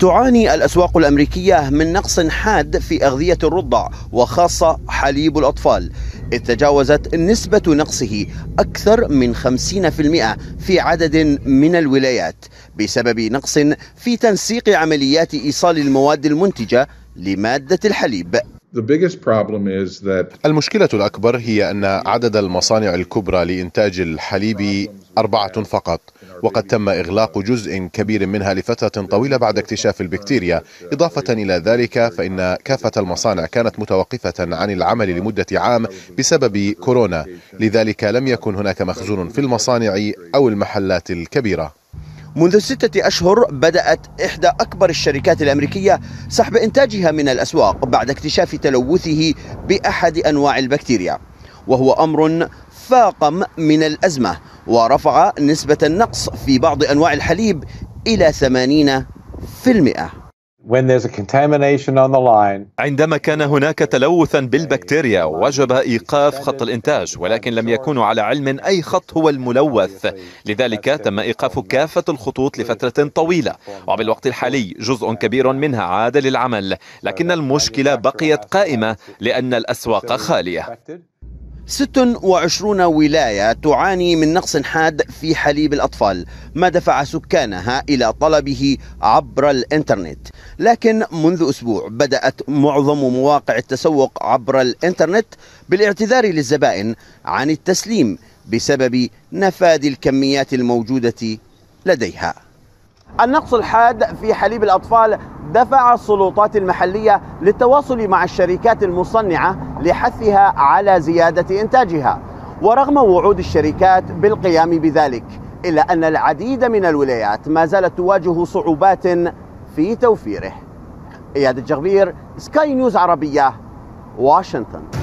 تعاني الأسواق الأمريكية من نقص حاد في أغذية الرضع وخاصة حليب الأطفال، إذ تجاوزت نسبة نقصه أكثر من 50% في عدد من الولايات بسبب نقص في تنسيق عمليات إيصال المواد المنتجة لمادة الحليب. المشكلة الأكبر هي أن عدد المصانع الكبرى لإنتاج الحليب 4 فقط، وقد تم إغلاق جزء كبير منها لفترة طويلة بعد اكتشاف البكتيريا. إضافة إلى ذلك فإن كافة المصانع كانت متوقفة عن العمل لمدة عام بسبب كورونا، لذلك لم يكن هناك مخزون في المصانع أو المحلات الكبيرة. منذ 6 أشهر بدأت إحدى أكبر الشركات الأمريكية سحب إنتاجها من الأسواق بعد اكتشاف تلوثه بأحد أنواع البكتيريا، وهو أمر فاقم من الأزمة ورفع نسبة النقص في بعض أنواع الحليب إلى 80%. عندما كان هناك تلوثا بالبكتيريا وجب إيقاف خط الإنتاج، ولكن لم يكونوا على علم أي خط هو الملوث، لذلك تم إيقاف كافة الخطوط لفترة طويلة، وبالوقت الحالي جزء كبير منها عاد للعمل، لكن المشكلة بقيت قائمة لأن الأسواق خالية. 26 ولاية تعاني من نقص حاد في حليب الأطفال، ما دفع سكانها إلى طلبه عبر الإنترنت، لكن منذ أسبوع بدأت معظم مواقع التسوق عبر الإنترنت بالاعتذار للزبائن عن التسليم بسبب نفاذ الكميات الموجودة لديها. النقص الحاد في حليب الأطفال دفع السلطات المحلية للتواصل مع الشركات المصنعة لحثها على زيادة إنتاجها، ورغم وعود الشركات بالقيام بذلك، إلا أن العديد من الولايات ما زالت تواجه صعوبات في توفيره. إياد الجغبير، سكاي نيوز عربية، واشنطن.